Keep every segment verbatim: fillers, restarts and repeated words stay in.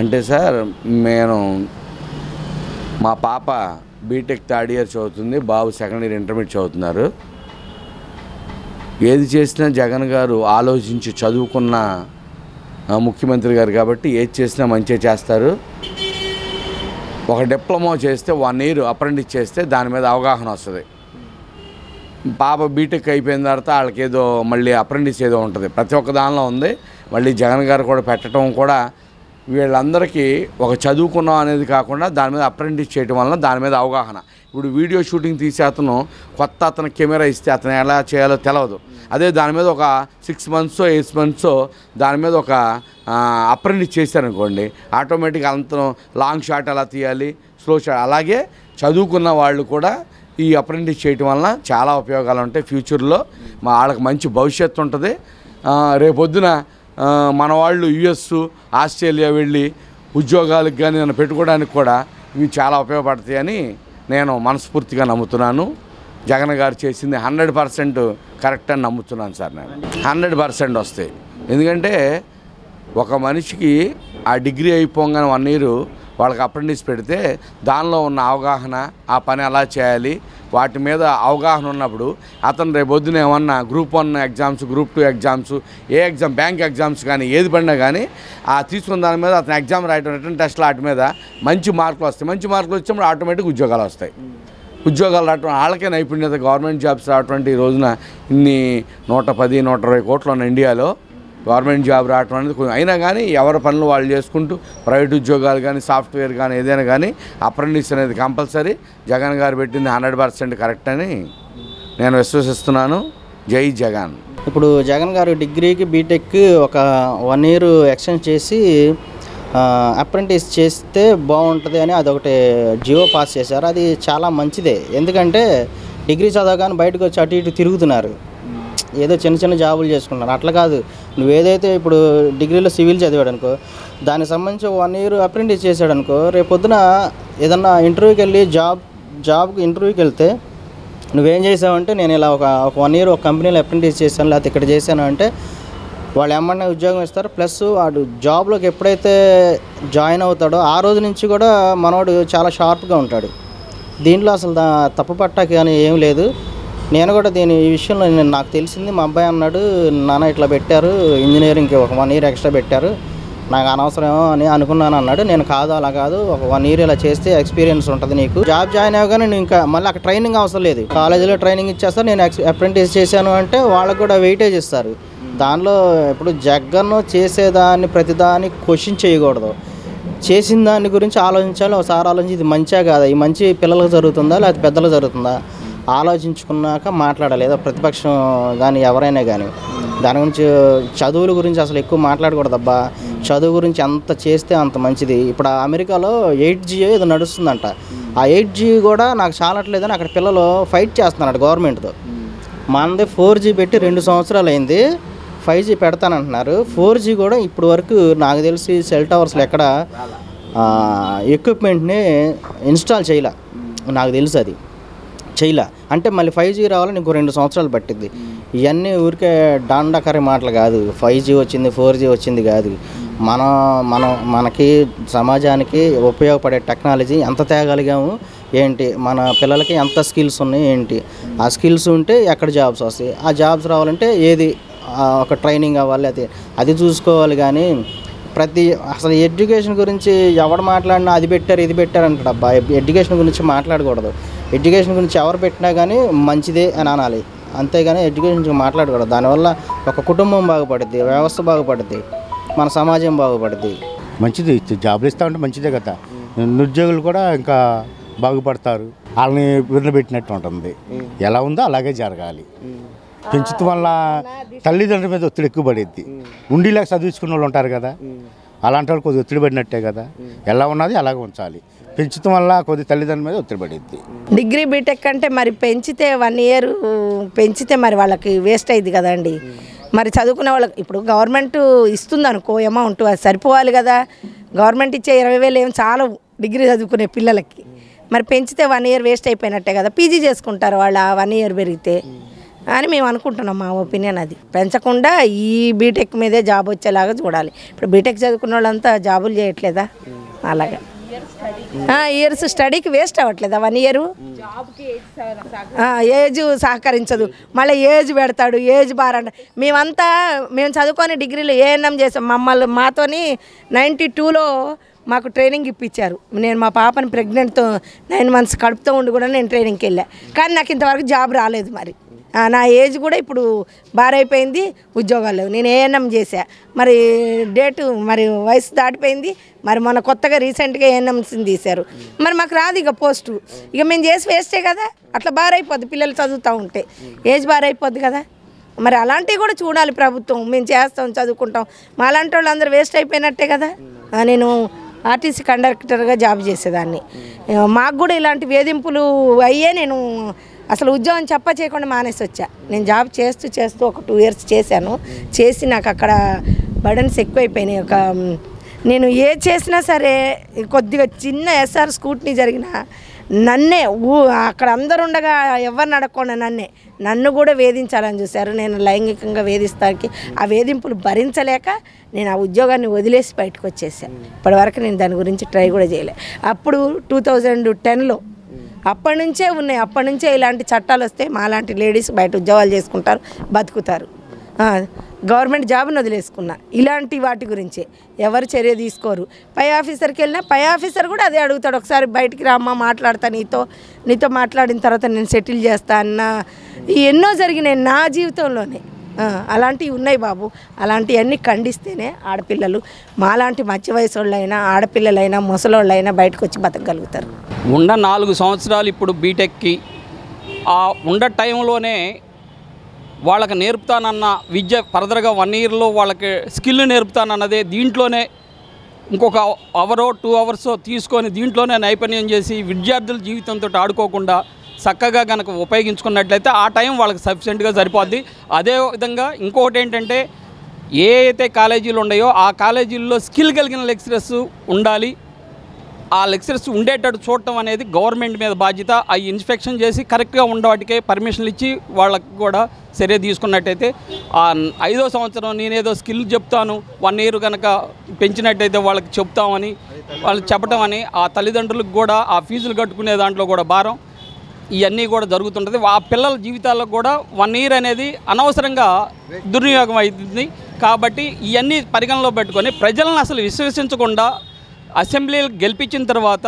అంటే సార్ నేను మా పాప బీటెక్ థర్డ్ ఇయర్ చదువుతుంది, బాబు సెకండ్ ఇయర్ ఇంటర్మీడియట్ చదువుతున్నారు. ఏది చేసినా జగన్ గారు ఆలోచించి చదువుకున్న ముఖ్యమంత్రి గారు కాబట్టి ఏది చేసినా మంచిగా చేస్తారు. ఒక డిప్లొమా చేస్తే వన్ ఇయర్ అప్రెంటిస్ చేస్తే దాని మీద అవగాహన వస్తుంది. పాప బీటెక్ అయిపోయిన తర్వాత వాళ్ళకి ఏదో మళ్ళీ అప్రెంటిస్ ఏదో ఉంటుంది, ప్రతి ఒక్క దానిలో ఉంది. మళ్ళీ జగన్ గారు కూడా పెట్టడం కూడా వీళ్ళందరికీ ఒక చదువుకున్నాం అనేది కాకుండా దాని మీద అప్రెంటిస్ చేయడం వలన దాని మీద అవగాహన. ఇప్పుడు వీడియో షూటింగ్ తీసే అతను కొత్త అతను కెమెరా ఇస్తే అతను ఎలా చేయాలో తెలియదు. అదే దాని మీద ఒక సిక్స్ మంత్స్ ఎయిట్ మంత్స్ దాని మీద ఒక అప్రెంటిస్ చేశారనుకోండి, ఆటోమేటిక్గా అతను లాంగ్ షాట్ ఎలా తీయాలి, స్లో షాట్. అలాగే చదువుకున్న వాళ్ళు కూడా ఈ అప్రెంటిస్ చేయడం వలన చాలా ఉపయోగాలు ఉంటాయి. ఫ్యూచర్లో మా వాళ్ళకి మంచి భవిష్యత్తు ఉంటుంది. రేపొద్దున మన వాళ్ళు యుఎస్ ఆస్ట్రేలియా వెళ్ళి ఉద్యోగాలకు కానీ నన్ను పెట్టుకోవడానికి కూడా ఇవి చాలా ఉపయోగపడతాయని నేను మనస్ఫూర్తిగా నమ్ముతున్నాను. జగన్ గారు చేసింది హండ్రెడ్ పర్సెంట్ కరెక్ట్ అని నమ్ముతున్నాను సార్. నేను హండ్రెడ్ పర్సెంట్ వస్తాయి. ఎందుకంటే ఒక మనిషికి ఆ డిగ్రీ అయిపోగానే వన్ ఇయర్ వాళ్ళకి అప్రెంటిస్ పెడితే దానిలో ఉన్న అవగాహన, ఆ పని ఎలా చేయాలి, వాటి మీద అవగాహన ఉన్నప్పుడు అతను రేపొద్దున ఏమన్నా group one exams, group two exams, ఏ ఎగ్జామ్, బ్యాంక్ ఎగ్జామ్స్ కానీ ఏది పడినా కానీ ఆ తీసుకున్న దాని మీద అతను ఎగ్జామ్ రాయటం, రిటర్న్ టెస్ట్లు వాటి మీద మంచి మార్కులు వస్తాయి. మంచి మార్కులు వచ్చినప్పుడు ఆటోమేటిక్ ఉద్యోగాలు వస్తాయి. ఉద్యోగాలు రావడం వాళ్ళకే నైపుణ్యత. గవర్నమెంట్ జాబ్స్ రావటం ఈ రోజున ఇన్ని నూట పది నూట ఇరవై కోట్లు ఉన్న ఇండియాలో గవర్నమెంట్ జాబ్ రావటం అనేది కొంచెం అయినా కానీ ఎవరి పనులు వాళ్ళు చేసుకుంటూ ప్రైవేట్ ఉద్యోగాలు కానీ సాఫ్ట్వేర్ కానీ ఏదైనా కానీ అప్రెంటిస్ అనేది కంపల్సరీ. జగన్ గారు పెట్టింది హండ్రెడ్ పర్సెంట్ కరెక్ట్ అని నేను విశ్వసిస్తున్నాను. జై జగన్. ఇప్పుడు జగన్ గారు డిగ్రీకి బీటెక్కి ఒక వన్ ఇయర్ ఎక్స్టెండ్ చేసి అప్రెంటిస్ చేస్తే బాగుంటుంది అని అదొకటి జియో పాస్ చేశారు. అది చాలా మంచిదే. ఎందుకంటే డిగ్రీ చదవగానే బయటకు వచ్చి అటు ఇటు తిరుగుతున్నారు, ఏదో చిన్న చిన్న జాబులు చేసుకున్నారు. అట్లా కాదు, నువ్వు ఏదైతే ఇప్పుడు డిగ్రీలో సివిల్ చదివాడు అనుకో, దానికి సంబంధించి వన్ ఇయర్ అప్రెంటిస్ చేశాడు అనుకో, రేపొద్దున ఏదన్నా ఇంటర్వ్యూకి వెళ్ళి జాబ్ జాబ్కి ఇంటర్వ్యూకి వెళ్తే నువ్వేం చేసావంటే నేను ఇలా ఒక ఒక వన్ ఇయర్ ఒక కంపెనీలో అప్రెంటిస్ చేశాను, లేకపోతే ఇక్కడ చేశాను అంటే వాళ్ళు ఏమన్నా ఉద్యోగం ఇస్తారు. ప్లస్ వాడు జాబ్లోకి ఎప్పుడైతే జాయిన్ అవుతాడో ఆ రోజు నుంచి కూడా మనోడు చాలా షార్ప్గా ఉంటాడు. దీంట్లో అసలు దా తప్పు పట్టకి కానీ ఏం లేదు. నేను కూడా దీని ఈ విషయంలో నేను నాకు తెలిసింది మా అబ్బాయి అన్నాడు, నాన్న ఇట్లా పెట్టారు ఇంజనీరింగ్కి ఒక వన్ ఇయర్ ఎక్స్ట్రా పెట్టారు, నాకు అనవసరమో అని అనుకున్నాను అన్నాడు. నేను కాదు అలా కాదు, ఒక వన్ ఇయర్ ఇలా చేస్తే ఎక్స్పీరియన్స్ ఉంటుంది నీకు. జాబ్ జాయిన్ అవ్వగానే నేను ఇంకా మళ్ళీ అక్కడ ట్రైనింగ్ అవసరం లేదు, కాలేజీలో ట్రైనింగ్ ఇచ్చేస్తారు. నేను ఎక్స్ అప్రెంటిస్ చేశాను అంటే వాళ్ళకు కూడా వెయిటేజ్ ఇస్తారు. దానిలో ఇప్పుడు జగన్ చేసేదాన్ని ప్రతిదాన్ని క్వశ్చన్ చేయకూడదు, చేసిన దాని గురించి ఆలోచించాలి. ఒకసారి ఆలోచించి ఇది మంచిగా కాదా, ఈ మంచి పిల్లలకు జరుగుతుందా లేకపోతే పెద్దలకు జరుగుతుందా ఆలోచించుకున్నాక మాట్లాడాలి. ఏదో ప్రతిపక్షం కానీ ఎవరైనా కానీ దాని గురించి చదువుల గురించి అసలు ఎక్కువ మాట్లాడకూడదు. అబ్బా చదువు గురించి ఎంత చేస్తే అంత మంచిది. ఇప్పుడు అమెరికాలో ఎయిట్ జీ ఏదో నడుస్తుందంట, ఆ ఎయిట్ జీ కూడా నాకు చాలట్లేదని అక్కడ పిల్లలు ఫైట్ చేస్తున్నారట గవర్నమెంట్తో. మనది ఫోర్ జీ పెట్టి రెండు సంవత్సరాలు అయింది, ఫైవ్ జీ పెడతానంటున్నారు. ఫోర్ జీ కూడా ఇప్పుడు వరకు నాకు తెలిసి సెల్ టవర్స్లో ఎక్కడ ఎక్విప్మెంట్ని ఇన్స్టాల్ చేయలే, నాకు తెలుసు అది చేయలే. అంటే మళ్ళీ ఫైవ్ జీ రావాలని ఇంకో రెండు సంవత్సరాలు పట్టింది. ఇవన్నీ ఊరికే డాండాకరే మాటలు కాదు, ఫైవ్ జీ వచ్చింది ఫోర్ జీ వచ్చింది కాదు. మనం మనం మనకి సమాజానికి ఉపయోగపడే టెక్నాలజీ ఎంత తేగలిగాము ఏంటి, మన పిల్లలకి ఎంత స్కిల్స్ ఉన్నాయి ఏంటి, ఆ స్కిల్స్ ఉంటే ఎక్కడ జాబ్స్ వస్తాయి, ఆ జాబ్స్ రావాలంటే ఏది ఒక ట్రైనింగ్ అవ్వాలి, అది అది చూసుకోవాలి. కానీ ప్రతి అసలు ఎడ్యుకేషన్ గురించి ఎవరు మాట్లాడినా అది పెట్టారు ఇది పెట్టారు అంటాడు. అబ్బా ఎడ్యుకేషన్ గురించి మాట్లాడకూడదు, ఎడ్యుకేషన్ గురించి ఎవరు పెట్టినా కానీ మంచిదే అని అనాలి, అంతేగాని ఎడ్యుకేషన్ గురించి మాట్లాడకూడదు. దానివల్ల ఒక కుటుంబం బాగుపడుద్ది, వ్యవస్థ బాగుపడుద్ది, మన సమాజం బాగుపడుద్ది. మంచిది, జాబులు ఇస్తూ ఉంటే మంచిదే కదా. నిరుద్యోగులు కూడా ఇంకా బాగుపడతారు. వాళ్ళని విరులు పెట్టినట్టు ఉంటుంది, ఎలా ఉందో అలాగే జరగాలి. పెంచుతూ వల్ల తల్లిదండ్రుల మీద ఒత్తిడి ఎక్కువ పడేది. ఉండిలాగా చదివించుకున్న వాళ్ళు ఉంటారు కదా, అలాంటి వాళ్ళు కొద్దిగా ఒత్తిడి పడినట్టే కదా. ఎలా ఉన్నది అలాగే ఉంచాలి. పెంచడం వల్ల కొద్ది తల్లిదండ్రుల మీద ఒత్తిడి పడేది. డిగ్రీ బీటెక్ అంటే మరి పెంచితే వన్ ఇయర్ పెంచితే మరి వాళ్ళకి వేస్ట్ అయింది కదండి. మరి చదువుకునే వాళ్ళకి ఇప్పుడు గవర్నమెంట్ ఇస్తుంది అనుకో అమౌంట్, అది సరిపోవాలి కదా. గవర్నమెంట్ ఇచ్చే ఇరవై వేలు ఏం చాలా డిగ్రీ చదువుకునే పిల్లలకి. మరి పెంచితే వన్ ఇయర్ వేస్ట్ అయిపోయినట్టే కదా. పీజీ చేసుకుంటారు వాళ్ళు ఆ వన్ ఇయర్ పెరిగితే. అని మేము అనుకుంటున్నాం. మా ఒపీనియన్ అది. పెంచకుండా ఈ బీటెక్ మీదే జాబ్ వచ్చేలాగా చూడాలి. ఇప్పుడు బీటెక్ చదువుకున్న వాళ్ళంతా జాబులు చేయట్లేదా? అలాగే ఇయర్స్ స్టడీకి వేస్ట్ అవ్వట్లేదా? వన్ ఇయర్ ఏజ్ సహకరించదు, మళ్ళీ ఏజ్ పెడతాడు, ఏజ్ బార. మేమంతా మేము చదువుకొని డిగ్రీలో ఏఎన్ఎం చేసాం. మమ్మల్ని మాతోని నైంటీ టూలో మాకు ట్రైనింగ్ ఇప్పించారు. నేను మా పాపని ప్రెగ్నెంట్తో నైన్ మంత్స్ కడుపుతో ఉండి కూడా నేను ట్రైనింగ్కి వెళ్ళా. కానీ నాకు ఇంతవరకు జాబ్ రాలేదు. మరి నా ఏజ్ కూడా ఇప్పుడు బారైపోయింది, ఉద్యోగాలు నేను ఏఎన్ఎం చేశా. మరి డేటు మరి వయసు దాటిపోయింది. మరి మొన్న కొత్తగా రీసెంట్గా ఏఎన్ఎంసీని తీశారు. మరి మాకు రాదు ఇక పోస్టు. ఇక మేము చేసి వేస్టే కదా. అట్లా బారైపోద్ది, పిల్లలు చదువుతూ ఉంటే ఏజ్ బారైపోద్ది కదా. మరి అలాంటివి కూడా చూడాలి ప్రభుత్వం. మేము చేస్తాం, చదువుకుంటాం. మా అలాంటి వాళ్ళు అందరూ వేస్ట్ అయిపోయినట్టే కదా. నేను ఆర్టీసీ కండక్టర్గా జాబ్ చేసేదాన్ని. మాకు కూడా ఇలాంటి వేధింపులు అయ్యే నేను అసలు ఉద్యోగం చెప్ప చేయకుండా మానేసి వచ్చా. నేను జాబ్ చేస్తూ చేస్తూ ఒక టూ ఇయర్స్ చేశాను. చేసి నాకు అక్కడ బర్డన్స్ ఎక్కువైపోయినాయి. ఒక నేను ఏ చేసినా సరే కొద్దిగా చిన్న ఎస్ఆర్ స్కూట్నీ జరిగినా నన్నే ఊ అక్కడ అందరు ఉండగా ఎవరిని అడగకుండా నన్నే నన్ను కూడా వేధించాలని చూశారు. నేను లైంగికంగా వేధిస్తానికి ఆ వేధింపులు భరించలేక నేను ఆ ఉద్యోగాన్ని వదిలేసి బయటకు వచ్చేసాను. ఇప్పటివరకు నేను దాని గురించి ట్రై కూడా చేయలే. అప్పుడు టూ థౌజండ్ టెన్లో అప్పటి నుంచే ఉన్నాయి. అప్పటి నుంచే ఇలాంటి చట్టాలు వస్తే మాలాంటి లేడీస్ బయట ఉద్యోగాలు చేసుకుంటారు, బతుకుతారు. గవర్నమెంట్ జాబ్ని వదిలేసుకున్నా ఇలాంటి వాటి గురించే ఎవరు చర్య తీసుకోరు. పై ఆఫీసర్కి వెళ్ళినా పై ఆఫీసర్ కూడా అదే అడుగుతాడు. ఒకసారి బయటికి రామ్మా, మాట్లాడతా నీతో, నీతో మాట్లాడిన తర్వాత నేను సెటిల్ చేస్తా అన్న. ఎన్నో జరిగినాయి నా జీవితంలోనే. అలాంటివి ఉన్నాయి బాబు. అలాంటివన్నీ ఖండిస్తేనే ఆడపిల్లలు మాలాంటి మధ్య వయసు వాళ్ళైనా ఆడపిల్లలైనా ముసలోళ్ళైనా బయటకు వచ్చి బతకగలుగుతారు. ఉన్న నాలుగు సంవత్సరాలు ఇప్పుడు బీటెక్కి ఆ ఉండ టైంలోనే వాళ్ళకి నేర్పుతానన్న విద్య ఫర్దర్గా వన్ ఇయర్లో వాళ్ళకి స్కిల్ నేర్పుతానన్నదే దీంట్లోనే ఇంకొక అవరో టూ అవర్సో తీసుకొని దీంట్లోనే నైపుణ్యం చేసి విద్యార్థుల జీవితంతో ఆడుకోకుండా చక్కగా కనుక ఉపయోగించుకున్నట్లయితే ఆ టైం వాళ్ళకి సఫిషియెంట్గా సరిపోద్ది. అదేవిధంగా ఇంకొకటి ఏంటంటే ఏ అయితే కాలేజీలు ఉన్నాయో ఆ కాలేజీల్లో స్కిల్ కలిగిన లెక్చరర్స్ ఉండాలి. ఆ లెక్చరర్స్ ఉండేటట్టు చూడటం అనేది గవర్నమెంట్ మీద బాధ్యత. అవి ఇన్స్పెక్షన్ చేసి కరెక్ట్గా ఉండేవాటికే పర్మిషన్లు ఇచ్చి వాళ్ళకి కూడా చర్య తీసుకున్నట్టయితే ఆ ఐదో సంవత్సరం నేనేదో స్కిల్ చెప్తాను వన్ ఇయర్ కనుక పెంచినట్టయితే వాళ్ళకి చెప్తామని వాళ్ళు చెప్పడం అని ఆ తల్లిదండ్రులకు కూడా ఆ ఫీజులు కట్టుకునే దాంట్లో కూడా భారం ఇవన్నీ కూడా జరుగుతుంటుంది. ఆ పిల్లల జీవితాల్లో కూడా వన్ ఇయర్ అనేది అనవసరంగా దుర్వినియోగం అవుతుంది. కాబట్టి ఇవన్నీ పరిగణలో పెట్టుకొని ప్రజలను అసలు విశ్వసించకుండా అసెంబ్లీలు గెలిపించిన తర్వాత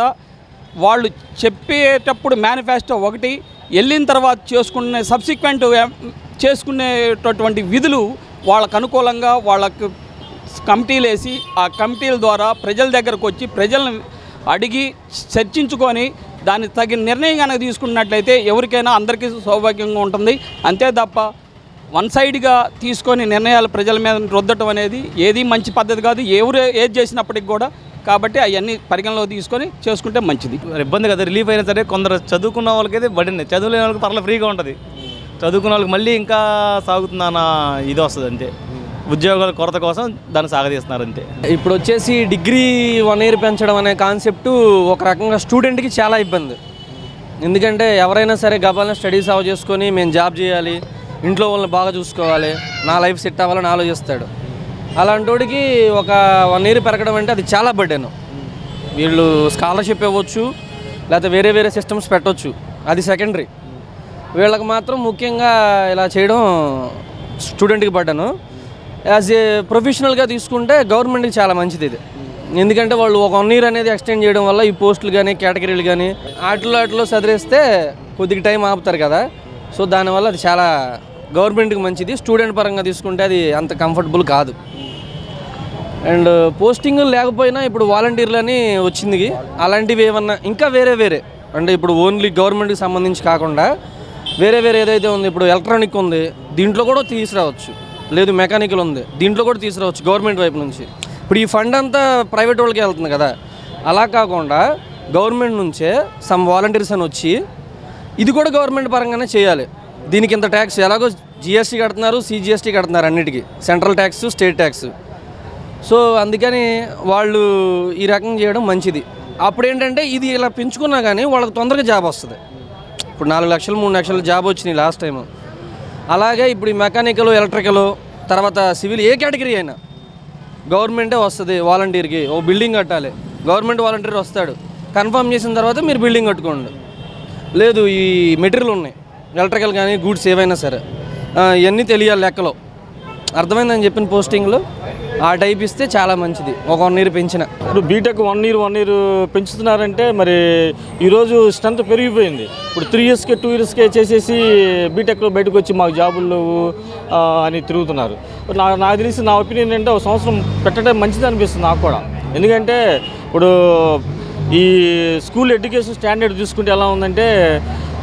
వాళ్ళు చెప్పేటప్పుడు మేనిఫెస్టో ఒకటి, వెళ్ళిన తర్వాత చేసుకునే సబ్సిక్వెంట్ చేసుకునేటటువంటి విధులు వాళ్ళకు అనుకూలంగా వాళ్ళకు కమిటీలు వేసి ఆ కమిటీల ద్వారా ప్రజల దగ్గరకు వచ్చి ప్రజలను అడిగి చర్చించుకొని దాన్ని తగిన నిర్ణయం కనుక తీసుకున్నట్లయితే ఎవరికైనా అందరికీ సౌభాగ్యంగా ఉంటుంది. అంతే తప్ప వన్ సైడ్గా తీసుకొని నిర్ణయాలు ప్రజల మీద రుద్దటం అనేది ఏది మంచి పద్ధతి కాదు, ఎవరు ఏది చేసినప్పటికి కూడా. కాబట్టి అవన్నీ పరిగణలో తీసుకొని చేసుకుంటే మంచిది. ఇబ్బంది కదా, రిలీఫ్ అయినా సరే. కొందరు చదువుకున్న వాళ్ళకైతే బడింది, చదువులేని వాళ్ళకి పర్లేదు ఫ్రీగా ఉంటుంది. చదువుకున్న వాళ్ళకి మళ్ళీ ఇంకా సాగుతుందన్న ఇది వస్తుంది. అంతే ఉద్యోగాల కొరత కోసం దాన్ని సాగదీస్తున్నారు అంతే. ఇప్పుడు వచ్చేసి డిగ్రీ వన్ ఇయర్ పెంచడం అనే కాన్సెప్ట్ ఒక రకంగా స్టూడెంట్కి చాలా ఇబ్బంది. ఎందుకంటే ఎవరైనా సరే గబాలను స్టడీస్ అవ చేసుకొని మేము జాబ్ చేయాలి, ఇంట్లో వాళ్ళని బాగా చూసుకోవాలి, నా లైఫ్ సెట్ అవ్వాలని ఆలోచిస్తాడు. అలాంటికి ఒక వన్ ఇయర్ పెరగడం అంటే అది చాలా బర్డెన్. వీళ్ళు స్కాలర్షిప్ ఇవ్వచ్చు, లేకపోతే వేరే వేరే సిస్టమ్స్ పెట్టవచ్చు, అది సెకండరీ. వీళ్ళకి మాత్రం ముఖ్యంగా ఇలా చేయడం స్టూడెంట్కి బర్డెను. యాజ్ ఏ ప్రొఫెషనల్గా తీసుకుంటే గవర్నమెంట్కి చాలా మంచిది ఇది. ఎందుకంటే వాళ్ళు ఒక వన్ ఇయర్ అనేది ఎక్స్టెండ్ చేయడం వల్ల ఈ పోస్టులు కానీ కేటగిరీలు కానీ ఆటలు ఆటలో సదిరేస్తే కొద్దిగా టైం ఆపుతారు కదా. సో దానివల్ల అది చాలా గవర్నమెంట్కి మంచిది. స్టూడెంట్ పరంగా తీసుకుంటే అది అంత కంఫర్టబుల్ కాదు. అండ్ పోస్టింగ్ లేకపోయినా ఇప్పుడు వాలంటీర్లని వచ్చింది. అలాంటివి ఏమన్నా ఇంకా వేరే వేరే అంటే ఇప్పుడు ఓన్లీ గవర్నమెంట్కి సంబంధించి కాకుండా వేరే వేరే ఏదైతే ఉంది, ఇప్పుడు ఎలక్ట్రానిక్ ఉంది, దీంట్లో కూడా తీసుకురావచ్చు. లేదు మెకానికల్ ఉంది, దీంట్లో కూడా తీసుకురావచ్చు గవర్నమెంట్ వైపు నుంచి. ఇప్పుడు ఈ ఫండ్ అంతా ప్రైవేట్ వాళ్ళకి వెళ్తుంది కదా. అలా కాకుండా గవర్నమెంట్ నుంచే సమ్ వాలంటీర్స్ అని వచ్చి ఇది కూడా గవర్నమెంట్ పరంగానే చేయాలి. దీనికి ఇంత ట్యాక్స్ ఎలాగో జిఎస్టీ కడుతున్నారు, సిజిఎస్టీ కడుతున్నారు అన్నిటికీ, central tax state tax. So అందుకని వాళ్ళు ఈ రకంగా చేయడం మంచిది. అప్పుడు ఏంటంటే ఇది ఇలా పెంచుకున్నా కానీ వాళ్ళకి తొందరగా జాబ్ వస్తుంది. ఇప్పుడు నాలుగు లక్షలు మూడు లక్షలు జాబ్ వచ్చినాయి లాస్ట్ టైం. అలాగే ఇప్పుడు మెకానికల్ ఎలక్ట్రికల్ తర్వాత సివిల్ ఏ కేటగిరీ అయినా గవర్నమెంటే వస్తుంది వాలంటీర్కి ఓ బిల్డింగ్ కట్టాలి గవర్నమెంట్ వాలంటీర్ వస్తాడు కన్ఫర్మ్ చేసిన తర్వాత మీరు బిల్డింగ్ కట్టుకోండి లేదు ఈ మెటీరియల్ ఉన్నాయి ఎలక్ట్రికల్ కానీ గూడ్స్ ఏవైనా సరే ఇవన్నీ తెలియాలి లెక్కలో అర్థమైందని చెప్పిన పోస్టింగ్లో ఆ టైప్ ఇస్తే చాలా మంచిది ఒక వన్ ఇయర్ పెంచిన ఇప్పుడు BTech one year one year పెంచుతున్నారంటే మరి ఈరోజు స్ట్రెంత్ పెరిగిపోయింది ఇప్పుడు త్రీ ఇయర్స్కి టూ ఇయర్స్కే చేసేసి బీటెక్లో బయటకు వచ్చి మాకు జాబులు అని తిరుగుతున్నారు నా నాకు తెలిసి నా ఒపీనియన్ అంటే ఒక సంవత్సరం పెట్టడం మంచిది అనిపిస్తుంది నాకు కూడా ఎందుకంటే ఇప్పుడు ఈ స్కూల్ ఎడ్యుకేషన్ స్టాండర్డ్ చూసుకుంటే ఎలా ఉందంటే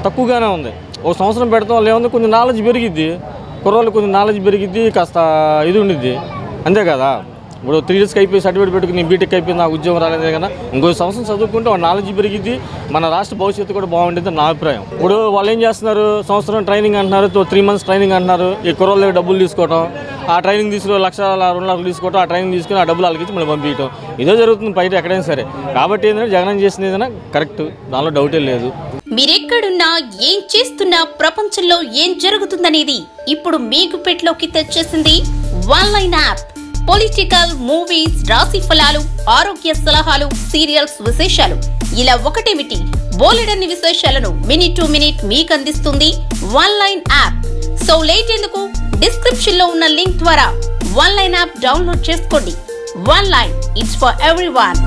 తక్కువగానే ఉంది ఒక సంవత్సరం పెడతాం వాళ్ళు ఏముంది కొంచెం నాలెడ్జ్ పెరిగిద్ది కుర్రోళ్ళు కొంచెం నాలెడ్జ్ పెరిగిద్ది కాస్త ఇది ఉండిద్ది అంతే కదా ఇప్పుడు త్రీ ఇయర్స్కి అయిపోయి సర్టిఫికేట్ పెట్టుకుని నేను బీటెక్ అయిపోయింది నాకు ఉద్యోగం రాలేదు కదా ఇంకో సంవత్సరం చదువుకుంటే వాళ్ళ నాలెడ్జ్ పెరిగిద్ది మన రాష్ట్ర భవిష్యత్తు కూడా బాగుంటుంది నా అభిప్రాయం ఇప్పుడు వాళ్ళు ఏం చేస్తున్నారు సంవత్సరం ట్రైనింగ్ అంటున్నారు త్రీ మంత్స్ ట్రైనింగ్ అంటున్నారు ఈ కుర్రోళ్ళకి డబ్బులు తీసుకోవటం ఆ ట్రైనింగ్ తీసుకుని లక్ష రెండు లక్షలు తీసుకోవటం ఆ ట్రైనింగ్ తీసుకుని ఆ డబ్బులు వాళ్ళకి మళ్ళీ పంపించడం ఇదో జరుగుతుంది బయట ఎక్కడైనా సరే కాబట్టి ఏంటంటే జగన్ చేసింది ఏదైనా కరెక్ట్ దానిలో డౌటే లేదు మీరెక్కడున్నా ఏం చేస్తున్నా ప్రపంచంలో ఏం జరుగుతుందనేది ఇప్పుడు మీకు పెట్లోకి తెచ్చేసింది one line app political movies రాశి ఫలాలు ఆరోగ్య సలహాలు సీరియల్స్ విశేషాలు ఇలా ఒకటేమిటి బోలెడన్ని విశేషాలను మినిట్ టు మినిట్ మీకు అందిస్తుంది one line app so late ఎందుకు డిస్క్రిప్షన్ లో ఉన్న లింక్ ద్వారా వన్ లైన్ యాప్ డౌన్లోడ్ చేసుకోండి one line it's for everyone